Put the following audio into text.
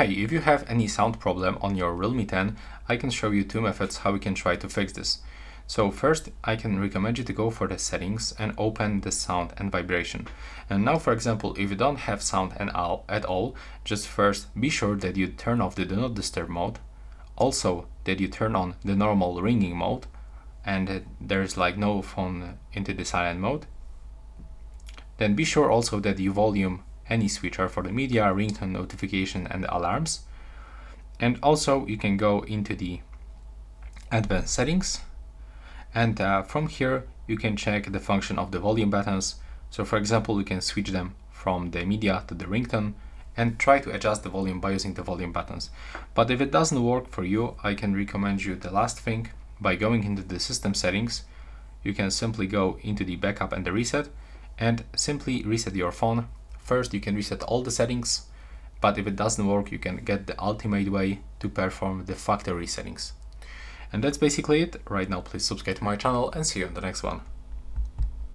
Hey, if you have any sound problem on your Realme 10, I can show you two methods how we can try to fix this. So first, I can recommend you to go for the settings and open the sound and vibration. And now, for example, if you don't have sound at all, just first be sure that you turn off the do not disturb mode, also that you turn on the normal ringing mode, and there's like no phone into the silent mode. Then be sure also that you volume any switcher for the media, ringtone, notification and alarms. And also you can go into the advanced settings, and from here you can check the function of the volume buttons. So for example, you can switch them from the media to the ringtone and try to adjust the volume by using the volume buttons. But if it doesn't work for you, I can recommend you the last thing. By going into the system settings, you can simply go into the backup and the reset and simply reset your phone. First, you can reset all the settings, but if it doesn't work, you can get the ultimate way to perform the factory settings. And that's basically it. Right now, please subscribe to my channel and see you in the next one.